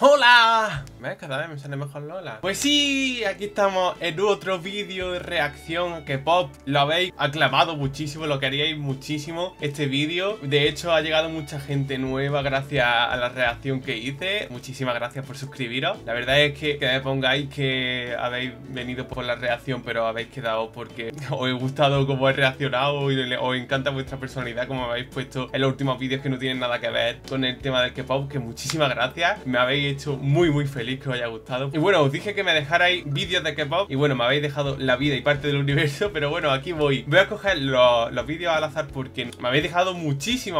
¡Hola! ¿Ves? Cada vez me sale mejor Lola. Pues sí, aquí estamos en otro vídeo de reacción a K-pop. Lo habéis aclamado muchísimo, lo queríais muchísimo este vídeo. De hecho, ha llegado mucha gente nueva gracias a la reacción que hice. Muchísimas gracias por suscribiros. La verdad es que me pongáis que habéis venido por la reacción, pero habéis quedado porque os he gustado cómo he reaccionado y os encanta vuestra personalidad, como me habéis puesto en los últimos vídeos que no tienen nada que ver con el tema del K-pop, que muchísimas gracias. Me habéis hecho muy feliz que os haya gustado. Y bueno, os dije que me dejarais vídeos de K-pop y bueno, me habéis dejado la vida y parte del universo, pero bueno, aquí voy. Voy a coger los vídeos al azar porque me habéis dejado muchísimo.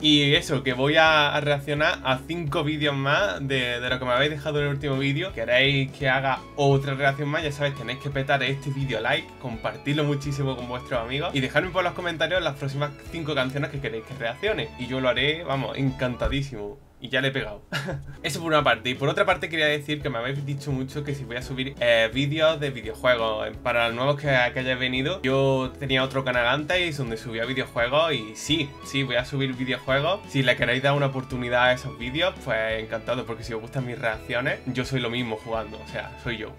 Y eso, que voy a reaccionar a 5 vídeos más de lo que me habéis dejado en el último vídeo. Queréis que haga otra reacción más, ya sabéis, tenéis que petar este vídeo like, compartirlo muchísimo con vuestros amigos y dejarme por los comentarios las próximas 5 canciones que queréis que reaccione. Y yo lo haré, vamos, encantadísimo. Y ya le he pegado. Eso por una parte. Y por otra parte quería decir que me habéis dicho mucho que si voy a subir vídeos de videojuegos. Para los nuevos que hayáis venido, yo tenía otro canal antes donde subía videojuegos. Y sí, voy a subir videojuegos. Si le queréis dar una oportunidad a esos vídeos, pues encantado, porque si os gustan mis reacciones, yo soy lo mismo jugando. O sea, soy yo.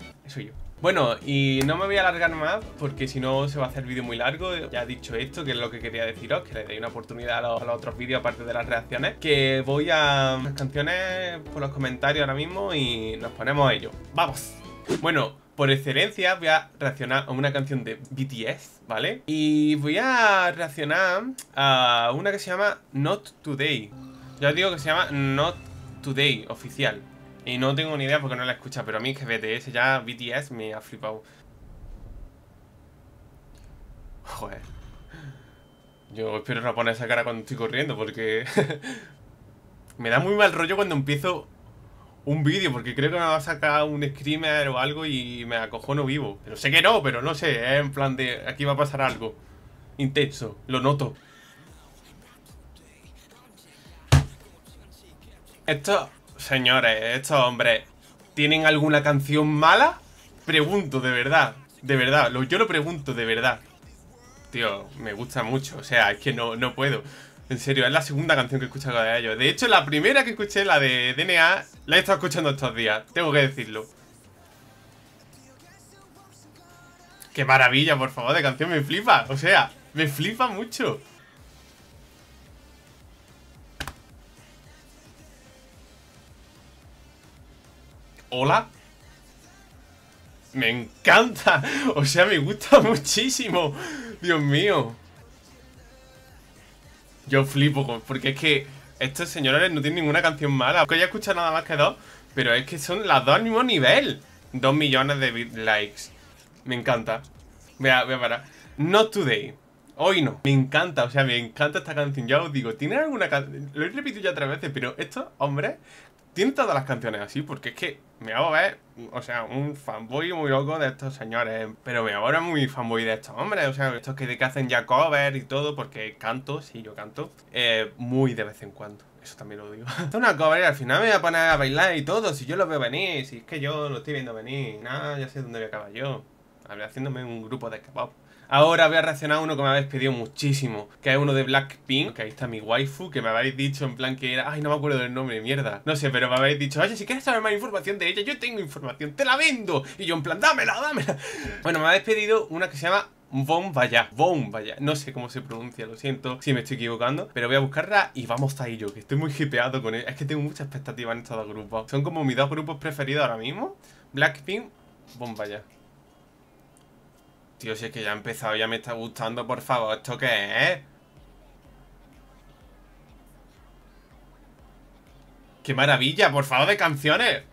Bueno, y no me voy a alargar más porque si no se va a hacer vídeo muy largo. Ya he dicho esto, que es lo que quería deciros, que le deis una oportunidad a los otros vídeos aparte de las reacciones. Que voy a las canciones por los comentarios ahora mismo y nos ponemos a ello. ¡Vamos! Bueno, por excelencia voy a reaccionar a una canción de BTS, ¿vale? Y voy a reaccionar a una que se llama Not Today. Ya os digo que se llama Not Today, oficial. Y no tengo ni idea porque no la escucha, pero a mí es que BTS, ya BTS me ha flipado. Joder. Yo espero no poner esa cara cuando estoy corriendo porque... me da muy mal rollo cuando empiezo un vídeo porque creo que me va a sacar un screamer o algo y me acojono vivo. Pero sé que no, pero no sé, es en plan de... aquí va a pasar algo intenso, lo noto. Esto... señores, estos hombres, ¿tienen alguna canción mala? Pregunto, de verdad, yo lo pregunto, de verdad. Tío, me gusta mucho, o sea, es que no puedo. En serio, es la segunda canción que he escuchado de ellos. De hecho, la primera que escuché, la de DNA, la he estado escuchando estos días, tengo que decirlo. ¡Qué maravilla, por favor, de canción! Me flipa, o sea, me flipa mucho. Hola, me encanta, o sea, me gusta muchísimo, Dios mío. Yo flipo, porque es que estos señores no tienen ninguna canción mala. Que ya he escuchado nada más que dos, pero es que son las dos al mismo nivel. 2 millones de likes, me encanta. Voy a parar. Not Today, hoy no. Me encanta, o sea, me encanta esta canción, ya os digo. ¿Tienen alguna canción? Lo he repetido ya 3 veces, pero estos hombres... tienen todas las canciones así, porque es que me hago ver, o sea, un fanboy muy loco de estos señores. Pero me hago muy fanboy de estos hombres, o sea, estos que hacen ya cover y todo, porque canto, sí, yo canto, muy de vez en cuando, eso también lo digo. Es una cover y al final me voy a poner a bailar y todo, si yo lo veo venir, si es que yo lo estoy viendo venir, nada, ya sé dónde voy a acabar yo. Hablé haciéndome un grupo de K-pop. Ahora voy a reaccionar a uno que me habéis pedido muchísimo, que es uno de Blackpink, que ahí está mi waifu, que me habéis dicho en plan que era... ay, no me acuerdo del nombre, mierda. No sé, pero me habéis dicho, oye, si quieres saber más información de ella, yo tengo información, te la vendo. Y yo en plan, dámela. Bueno, me habéis pedido una que se llama Bombaya. No sé cómo se pronuncia, lo siento si me estoy equivocando, pero voy a buscarla y vamos a ello, que estoy muy hipeado con él. Es que tengo mucha expectativa en estos 2 grupos. Son como mis 2 grupos preferidos ahora mismo, Blackpink, Bombaya. Tío, si es que ya ha empezado, ya me está gustando, por favor, ¿esto qué es? ¡Qué maravilla, por favor, de canciones!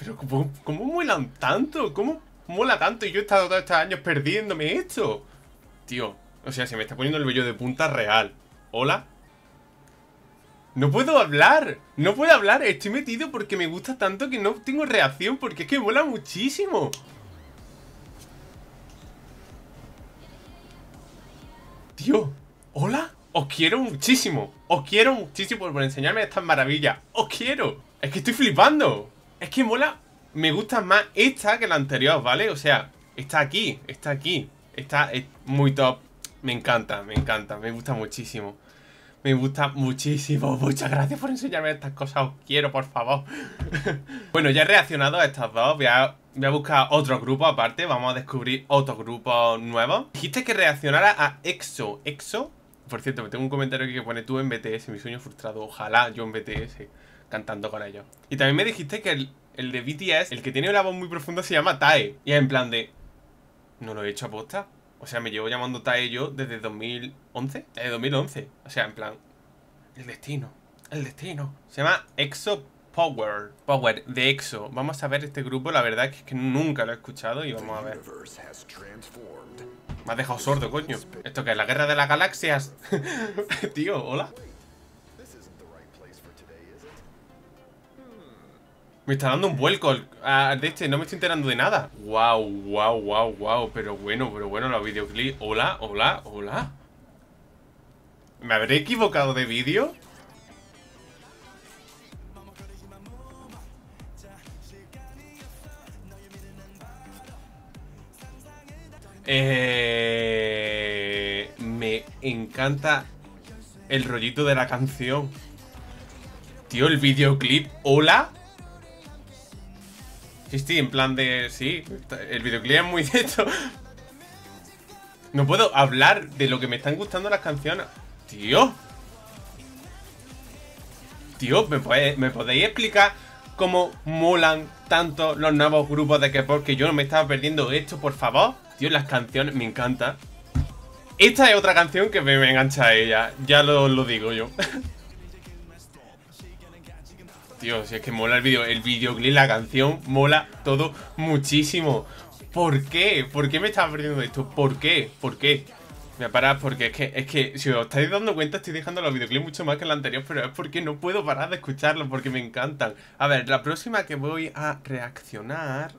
Pero, ¿cómo molan tanto? ¿Cómo mola tanto? Y yo he estado todos estos años perdiéndome esto. Tío, o sea, se me está poniendo el vello de punta real. ¿Hola? No puedo hablar, estoy metido porque me gusta tanto que no tengo reacción, porque es que mola muchísimo. Tío, hola, os quiero muchísimo por enseñarme estas maravillas, os quiero. Es que estoy flipando, es que mola, me gusta más esta que la anterior, ¿vale? O sea, está aquí, está muy top, me encanta, me gusta muchísimo. Me gusta muchísimo. Muchas gracias por enseñarme estas cosas. Os quiero, por favor. Bueno, ya he reaccionado a estas dos. Voy a buscar otro grupo aparte. Vamos a descubrir otro grupo nuevo. Dijiste que reaccionara a EXO. ¿EXO? Por cierto, me tengo un comentario aquí que pone tú en BTS. Mi sueño frustrado. Ojalá yo en BTS cantando con ellos. Y también me dijiste que el de BTS, el que tiene una voz muy profunda, se llama Tae. Y es en plan de... ¿No lo he hecho a posta? O sea, me llevo llamando Tae yo desde 2011. Desde 2011. O sea, en plan... El destino. El destino. Se llama EXO POWER. Power de EXO. Vamos a ver este grupo. La verdad es que nunca lo he escuchado y vamos a ver. Me has dejado sordo, coño. ¿Esto qué es? ¿La guerra de las galaxias? Tío, hola. Me está dando un vuelco de este, no me estoy enterando de nada. Wow, wow, wow, wow. Pero bueno, la videoclip. Hola, hola, hola. ¿Me habré equivocado de vídeo? Me encanta el rollito de la canción. Tío, el videoclip. Hola. Sí, en plan de... Sí, el videoclip es muy de esto. No puedo hablar de lo que me están gustando las canciones. Tío. Tío, ¿me podéis explicar cómo molan tanto los nuevos grupos de K-pop? Que yo no me estaba perdiendo esto, por favor. Tío, las canciones me encantan. Esta es otra canción que me engancha a ella. Ya lo digo yo. Tío, si es que mola el videoclip, la canción, mola todo muchísimo. ¿Por qué? ¿Por qué me estás perdiendo esto? ¿Por qué? ¿Por qué? Me paras porque es que si os estáis dando cuenta, estoy dejando los videoclips mucho más que el anterior, pero es porque no puedo parar de escucharlos, porque me encantan. A ver, la próxima que voy a reaccionar...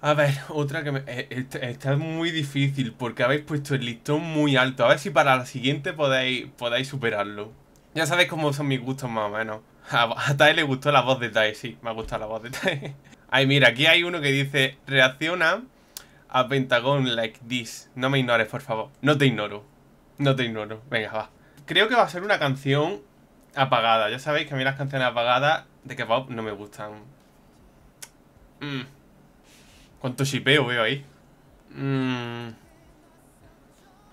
A ver, otra que me... Está muy difícil porque habéis puesto el listón muy alto. A ver si para la siguiente podáis superarlo. Ya sabéis cómo son mis gustos más o menos. A Tae le gustó la voz de Tae, sí, me ha gustado la voz de Tae. Ay, mira, aquí hay uno que dice, reacciona a Pentagon like this. No me ignores, por favor. No te ignoro. No te ignoro. Venga, va. Creo que va a ser una canción apagada. Ya sabéis que a mí las canciones apagadas de K-pop no me gustan. Cuánto shipeo veo ahí.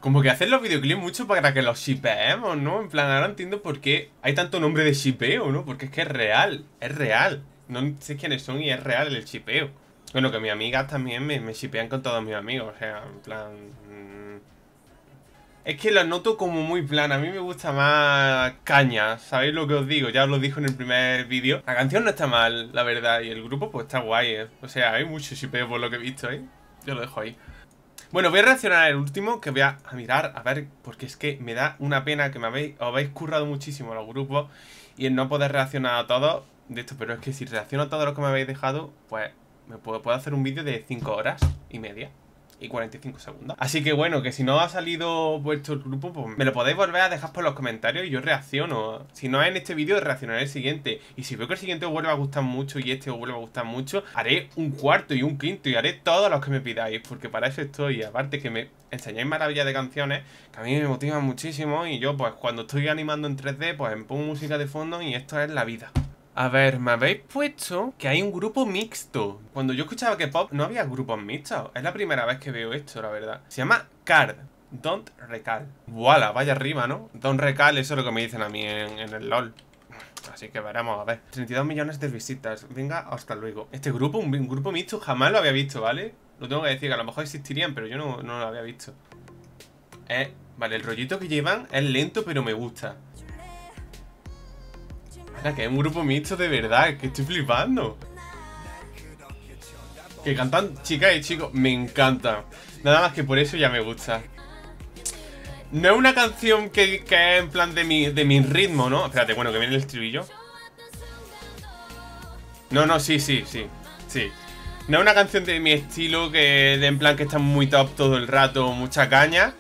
Como que hacen los videoclips mucho para que los shipeemos, ¿no? En plan, ahora entiendo por qué hay tanto nombre de shipeo, ¿no? Porque es que es real, es real. No sé quiénes son y es real el shipeo. Bueno, que mis amigas también me shipean con todos mis amigos, o sea, en plan... Es que lo noto como muy plan, a mí me gusta más caña, ¿sabéis lo que os digo? Ya os lo dijo en el primer vídeo. La canción no está mal, la verdad, y el grupo pues está guay, ¿eh? O sea, hay mucho shipeo por lo que he visto, ¿eh? Yo lo dejo ahí. Bueno, voy a reaccionar al último, que voy a mirar, a ver, porque es que me da una pena que os habéis currado muchísimo los grupos y el no poder reaccionar a todos de esto, pero es que si reacciono a todos los que me habéis dejado, pues me puedo hacer un vídeo de 5 horas y media y 45 segundos. Así que bueno, que si no ha salido vuestro grupo, pues me lo podéis volver a dejar por los comentarios y yo reacciono. Si no es en este vídeo, reaccionaré el siguiente. Y si veo que el siguiente os vuelve a gustar mucho y este os vuelve a gustar mucho, haré un cuarto y un quinto y haré todos los que me pidáis, porque para eso estoy. Aparte que me enseñáis maravillas de canciones, que a mí me motivan muchísimo y yo pues cuando estoy animando en 3D, pues me pongo música de fondo y esto es la vida. A ver, me habéis puesto que hay un grupo mixto. Cuando yo escuchaba K-pop no había grupos mixtos. Es la primera vez que veo esto, la verdad. Se llama KARD, Don't Recall. ¡Wala! Vaya rima, ¿no? Don't Recall, eso es lo que me dicen a mí en el LOL. Así que veremos, a ver. 32 millones de visitas. Venga, hasta luego. Este grupo, un grupo mixto, jamás lo había visto, ¿vale? Lo tengo que decir, que a lo mejor existirían, pero yo no lo había visto. Vale, el rollito que llevan es lento, pero me gusta. Que es un grupo mixto de verdad, que estoy flipando. Que cantan chicas y chicos, me encanta. Nada más que por eso ya me gusta. No es una canción que es en plan de mi ritmo, ¿no? Espérate, bueno, que viene el estribillo. No, sí. No es una canción de mi estilo, que de en plan que está muy top todo el rato, mucha caña.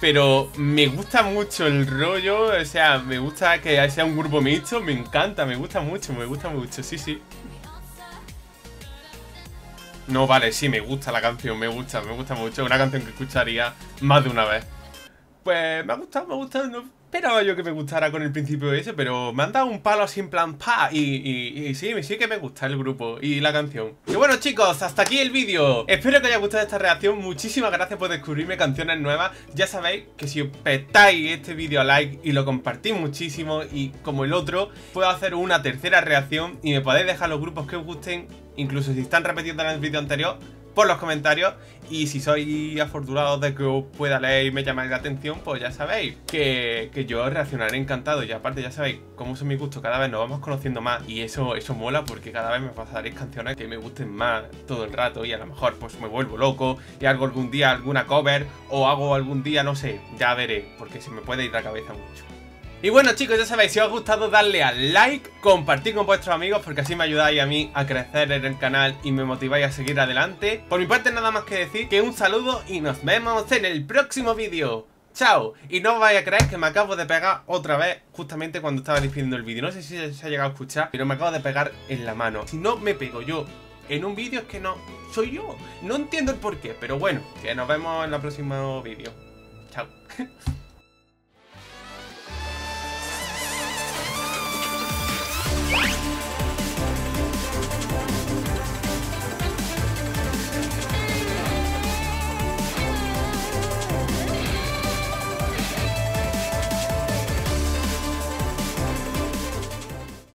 Pero me gusta mucho el rollo, o sea, me gusta que sea un grupo mixto, me encanta, me gusta mucho, sí. No, vale, sí, me gusta la canción, me gusta mucho, es una canción que escucharía más de una vez. Pues me ha gustado, Esperaba yo que me gustara con el principio ese, pero me han dado un palo así en plan pa. Y sí que me gusta el grupo y la canción. Y bueno, chicos, hasta aquí el vídeo. Espero que os haya gustado esta reacción. Muchísimas gracias por descubrirme canciones nuevas. Ya sabéis que si os petáis este vídeo a like y lo compartís muchísimo, y como el otro, puedo hacer una tercera reacción y me podéis dejar los grupos que os gusten, incluso si están repetiendo en el vídeo anterior, por los comentarios. Y si sois afortunados de que os pueda leer y me llamáis la atención, pues ya sabéis que yo reaccionaré encantado. Y aparte ya sabéis cómo son mis gustos, cada vez nos vamos conociendo más, y eso mola, porque cada vez me pasaréis canciones que me gusten más todo el rato, y a lo mejor pues me vuelvo loco y hago algún día alguna cover, o hago algún día, no sé, ya veré, porque se me puede ir la cabeza mucho. Y bueno, chicos, ya sabéis, si os ha gustado, darle al like, compartir con vuestros amigos, porque así me ayudáis a mí a crecer en el canal y me motiváis a seguir adelante. Por mi parte, nada más que decir que un saludo y nos vemos en el próximo vídeo. ¡Chao! Y no os vais a creer que me acabo de pegar otra vez, justamente cuando estaba despidiendo el vídeo. No sé si se ha llegado a escuchar, pero me acabo de pegar en la mano. Si no me pego yo en un vídeo, es que no soy yo. No entiendo el porqué, pero bueno, que nos vemos en el próximo vídeo. ¡Chao!